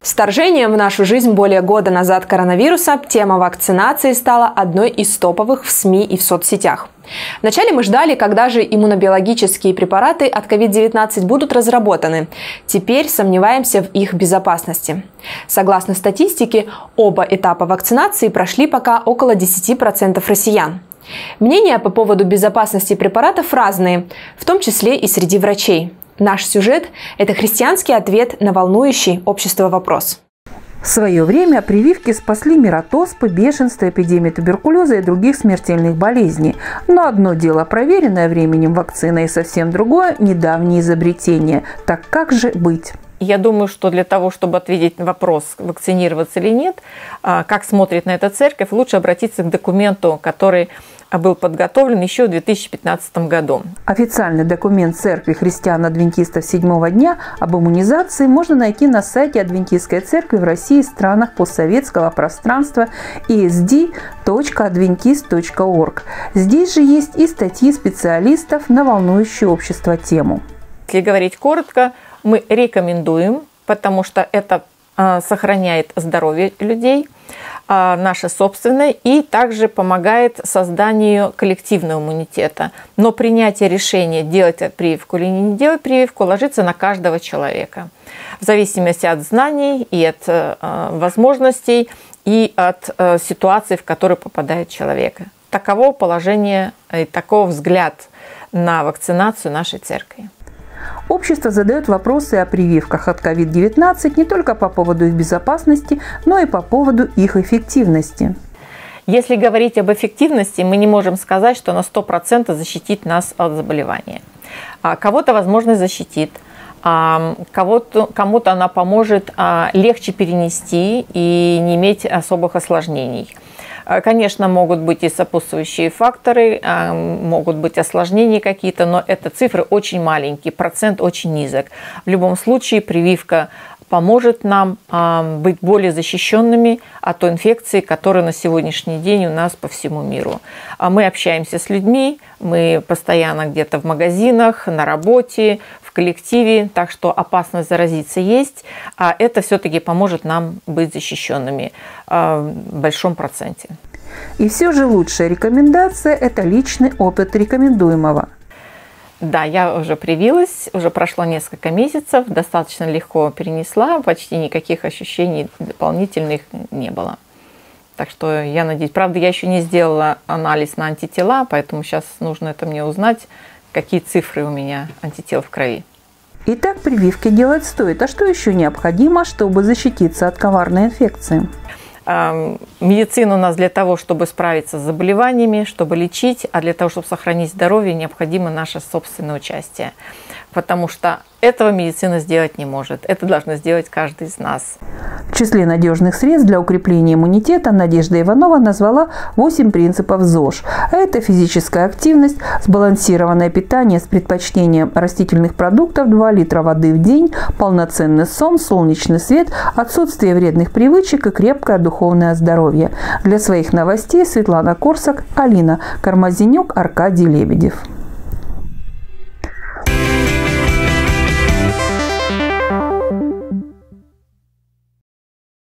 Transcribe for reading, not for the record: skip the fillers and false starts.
Вторжением в нашу жизнь более года назад коронавируса тема вакцинации стала одной из топовых в СМИ и в соцсетях. Вначале мы ждали, когда же иммунобиологические препараты от ковид-19 будут разработаны. Теперь сомневаемся в их безопасности. Согласно статистике, оба этапа вакцинации прошли пока около 10% россиян. Мнения по поводу безопасности препаратов разные, в том числе и среди врачей. Наш сюжет – это христианский ответ на волнующий общество вопрос. В свое время прививки спасли мир от оспы, бешенства, эпидемии туберкулеза и других смертельных болезней. Но одно дело проверенное временем вакцина и совсем другое – недавнее изобретение. Так как же быть? Я думаю, что для того, чтобы ответить на вопрос, вакцинироваться или нет, как смотрит на это церковь, лучше обратиться к документу, который был подготовлен еще в 2015 году. Официальный документ Церкви христиан-адвентистов седьмого дня об иммунизации можно найти на сайте Адвентистской церкви в России и странах постсоветского пространства esd.adventist.org. Здесь же есть и статьи специалистов на волнующую общество тему. Если говорить коротко, мы рекомендуем, потому что это сохраняет здоровье людей, наше собственное, и также помогает созданию коллективного иммунитета. Но принятие решения, делать прививку или не делать прививку, ложится на каждого человека. В зависимости от знаний и от возможностей, и от ситуации, в которую попадает человек. Таково положение и таков взгляд на вакцинацию нашей церкви. Общество задает вопросы о прививках от COVID-19 не только по поводу их безопасности, но и по поводу их эффективности. Если говорить об эффективности, мы не можем сказать, что на 100% защитит нас от заболевания. Кого-то, возможно, защитит, кому-то она поможет легче перенести и не иметь особых осложнений. Конечно, могут быть и сопутствующие факторы, могут быть осложнения какие-то, но это цифры очень маленькие, процент очень низок. В любом случае прививка поможет нам быть более защищенными от той инфекции, которая на сегодняшний день у нас по всему миру. Мы общаемся с людьми, мы постоянно где-то в магазинах, на работе, в коллективе, так что опасность заразиться есть, а это все-таки поможет нам быть защищенными в большом проценте. И все же лучшая рекомендация – это личный опыт рекомендуемого. Да, я уже привилась, уже прошло несколько месяцев, достаточно легко перенесла, почти никаких ощущений дополнительных не было. Так что я надеюсь, правда, я еще не сделала анализ на антитела, поэтому сейчас нужно это мне узнать, какие цифры у меня антител в крови. Итак, прививки делать стоит. А что еще необходимо, чтобы защититься от коварной инфекции? Медицина у нас для того, чтобы справиться с заболеваниями, чтобы лечить, а для того, чтобы сохранить здоровье, необходимо наше собственное участие. Потому что этого медицина сделать не может. Это должна сделать каждый из нас. В числе надежных средств для укрепления иммунитета Надежда Иванова назвала 8 принципов ЗОЖ. А это физическая активность, сбалансированное питание с предпочтением растительных продуктов, 2 литра воды в день, полноценный сон, солнечный свет, отсутствие вредных привычек и крепкое духовное здоровье. Для своих новостей Светлана Корсак, Алина Кармазинёк, Аркадий Лебедев.